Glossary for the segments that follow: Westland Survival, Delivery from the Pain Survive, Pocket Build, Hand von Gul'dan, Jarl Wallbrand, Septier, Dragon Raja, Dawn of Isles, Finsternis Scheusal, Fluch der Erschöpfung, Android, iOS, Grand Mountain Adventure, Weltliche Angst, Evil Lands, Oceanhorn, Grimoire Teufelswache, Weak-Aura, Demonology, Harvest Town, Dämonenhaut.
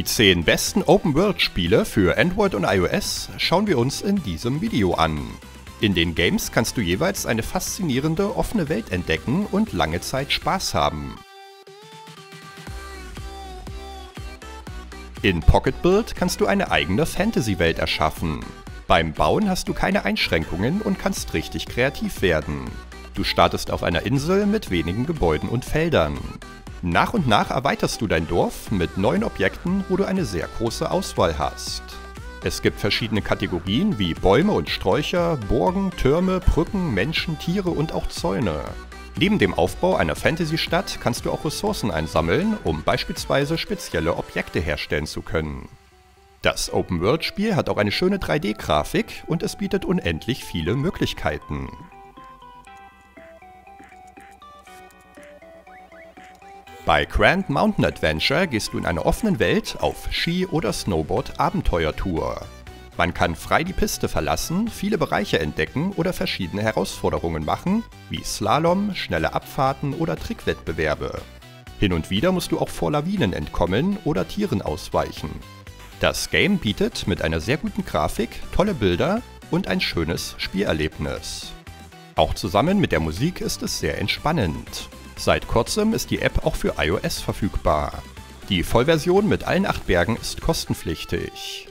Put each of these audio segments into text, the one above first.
Die 10 besten Open-World-Spiele für Android und iOS schauen wir uns in diesem Video an. In den Games kannst du jeweils eine faszinierende offene Welt entdecken und lange Zeit Spaß haben. In Pocket Build kannst du eine eigene Fantasy-Welt erschaffen. Beim Bauen hast du keine Einschränkungen und kannst richtig kreativ werden. Du startest auf einer Insel mit wenigen Gebäuden und Feldern. Nach und nach erweiterst du dein Dorf mit neuen Objekten, wo du eine sehr große Auswahl hast. Es gibt verschiedene Kategorien wie Bäume und Sträucher, Burgen, Türme, Brücken, Menschen, Tiere und auch Zäune. Neben dem Aufbau einer Fantasy-Stadt kannst du auch Ressourcen einsammeln, um beispielsweise spezielle Objekte herstellen zu können. Das Open-World-Spiel hat auch eine schöne 3D-Grafik und es bietet unendlich viele Möglichkeiten. Bei Grand Mountain Adventure gehst du in einer offenen Welt auf Ski- oder Snowboard-Abenteuertour. Man kann frei die Piste verlassen, viele Bereiche entdecken oder verschiedene Herausforderungen machen, wie Slalom, schnelle Abfahrten oder Trickwettbewerbe. Hin und wieder musst du auch vor Lawinen entkommen oder Tieren ausweichen. Das Game bietet mit einer sehr guten Grafik tolle Bilder und ein schönes Spielerlebnis. Auch zusammen mit der Musik ist es sehr entspannend. Seit kurzem ist die App auch für iOS verfügbar. Die Vollversion mit allen 8 Bergen ist kostenpflichtig.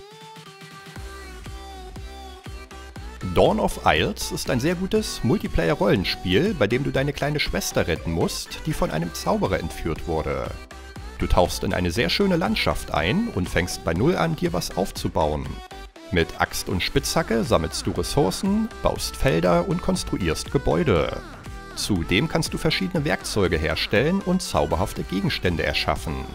Dawn of Isles ist ein sehr gutes Multiplayer-Rollenspiel, bei dem du deine kleine Schwester retten musst, die von einem Zauberer entführt wurde. Du tauchst in eine sehr schöne Landschaft ein und fängst bei Null an, dir was aufzubauen. Mit Axt und Spitzhacke sammelst du Ressourcen, baust Felder und konstruierst Gebäude. Zudem kannst du verschiedene Werkzeuge herstellen und zauberhafte Gegenstände erschaffen.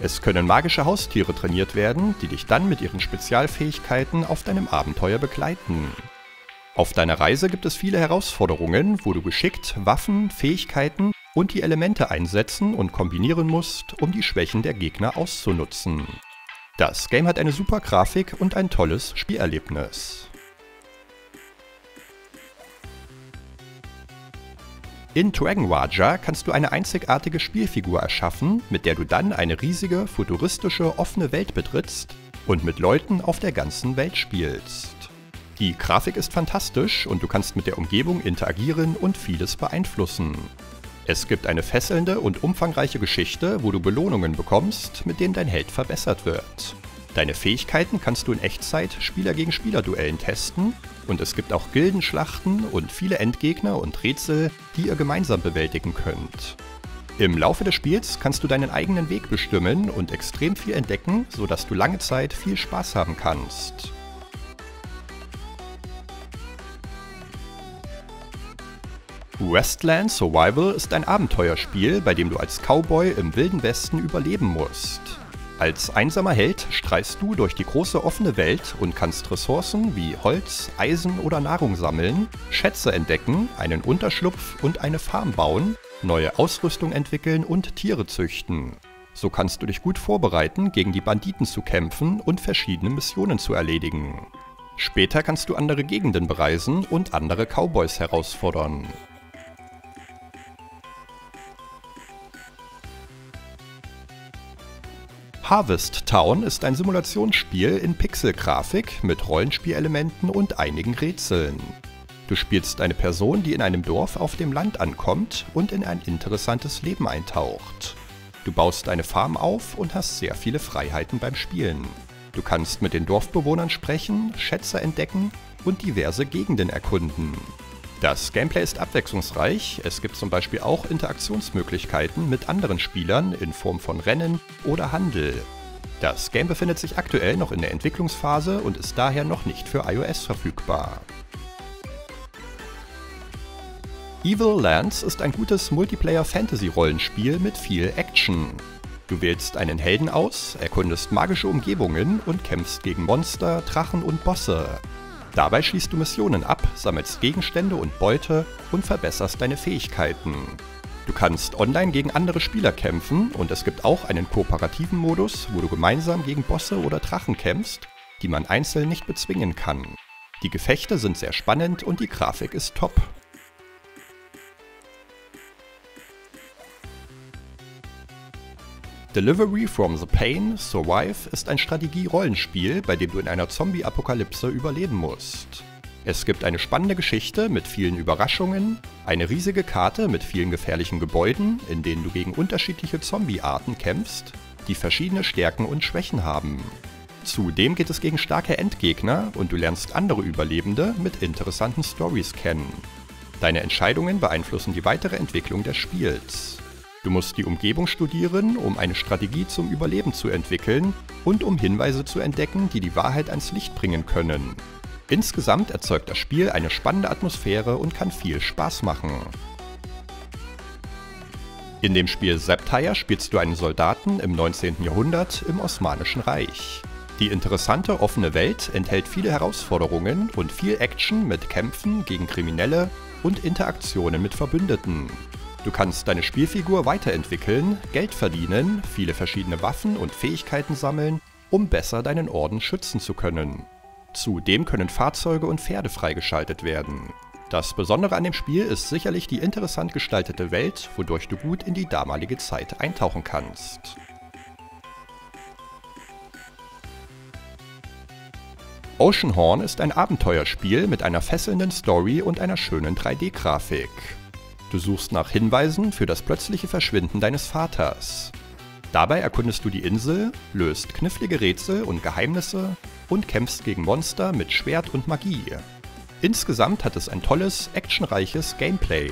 Es können magische Haustiere trainiert werden, die dich dann mit ihren Spezialfähigkeiten auf deinem Abenteuer begleiten. Auf deiner Reise gibt es viele Herausforderungen, wo du geschickt Waffen, Fähigkeiten und die Elemente einsetzen und kombinieren musst, um die Schwächen der Gegner auszunutzen. Das Game hat eine super Grafik und ein tolles Spielerlebnis. In Dragon Raja kannst du eine einzigartige Spielfigur erschaffen, mit der du dann eine riesige, futuristische, offene Welt betrittst und mit Leuten auf der ganzen Welt spielst. Die Grafik ist fantastisch und du kannst mit der Umgebung interagieren und vieles beeinflussen. Es gibt eine fesselnde und umfangreiche Geschichte, wo du Belohnungen bekommst, mit denen dein Held verbessert wird. Deine Fähigkeiten kannst du in Echtzeit Spieler-gegen-Spieler-Duellen testen und es gibt auch Gildenschlachten und viele Endgegner und Rätsel, die ihr gemeinsam bewältigen könnt. Im Laufe des Spiels kannst du deinen eigenen Weg bestimmen und extrem viel entdecken, sodass du lange Zeit viel Spaß haben kannst. Westland Survival ist ein Abenteuerspiel, bei dem du als Cowboy im Wilden Westen überleben musst. Als einsamer Held streifst du durch die große offene Welt und kannst Ressourcen wie Holz, Eisen oder Nahrung sammeln, Schätze entdecken, einen Unterschlupf und eine Farm bauen, neue Ausrüstung entwickeln und Tiere züchten. So kannst du dich gut vorbereiten, gegen die Banditen zu kämpfen und verschiedene Missionen zu erledigen. Später kannst du andere Gegenden bereisen und andere Cowboys herausfordern. Harvest Town ist ein Simulationsspiel in Pixelgrafik mit Rollenspielelementen und einigen Rätseln. Du spielst eine Person, die in einem Dorf auf dem Land ankommt und in ein interessantes Leben eintaucht. Du baust eine Farm auf und hast sehr viele Freiheiten beim Spielen. Du kannst mit den Dorfbewohnern sprechen, Schätze entdecken und diverse Gegenden erkunden. Das Gameplay ist abwechslungsreich, es gibt zum Beispiel auch Interaktionsmöglichkeiten mit anderen Spielern in Form von Rennen oder Handel. Das Game befindet sich aktuell noch in der Entwicklungsphase und ist daher noch nicht für iOS verfügbar. Evil Lands ist ein gutes Multiplayer-Fantasy-Rollenspiel mit viel Action. Du wählst einen Helden aus, erkundest magische Umgebungen und kämpfst gegen Monster, Drachen und Bosse. Dabei schließt du Missionen ab, sammelst Gegenstände und Beute und verbesserst deine Fähigkeiten. Du kannst online gegen andere Spieler kämpfen und es gibt auch einen kooperativen Modus, wo du gemeinsam gegen Bosse oder Drachen kämpfst, die man einzeln nicht bezwingen kann. Die Gefechte sind sehr spannend und die Grafik ist top. Delivery from the Pain Survive ist ein Strategie-Rollenspiel, bei dem du in einer Zombie-Apokalypse überleben musst. Es gibt eine spannende Geschichte mit vielen Überraschungen, eine riesige Karte mit vielen gefährlichen Gebäuden, in denen du gegen unterschiedliche Zombie-Arten kämpfst, die verschiedene Stärken und Schwächen haben. Zudem geht es gegen starke Endgegner und du lernst andere Überlebende mit interessanten Storys kennen. Deine Entscheidungen beeinflussen die weitere Entwicklung des Spiels. Du musst die Umgebung studieren, um eine Strategie zum Überleben zu entwickeln und um Hinweise zu entdecken, die die Wahrheit ans Licht bringen können. Insgesamt erzeugt das Spiel eine spannende Atmosphäre und kann viel Spaß machen. In dem Spiel Septier spielst du einen Soldaten im 19. Jahrhundert im Osmanischen Reich. Die interessante offene Welt enthält viele Herausforderungen und viel Action mit Kämpfen gegen Kriminelle und Interaktionen mit Verbündeten. Du kannst deine Spielfigur weiterentwickeln, Geld verdienen, viele verschiedene Waffen und Fähigkeiten sammeln, um besser deinen Orden schützen zu können. Zudem können Fahrzeuge und Pferde freigeschaltet werden. Das Besondere an dem Spiel ist sicherlich die interessant gestaltete Welt, wodurch du gut in die damalige Zeit eintauchen kannst. Oceanhorn ist ein Abenteuerspiel mit einer fesselnden Story und einer schönen 3D-Grafik. Du suchst nach Hinweisen für das plötzliche Verschwinden deines Vaters. Dabei erkundest du die Insel, löst knifflige Rätsel und Geheimnisse und kämpfst gegen Monster mit Schwert und Magie. Insgesamt hat es ein tolles, actionreiches Gameplay.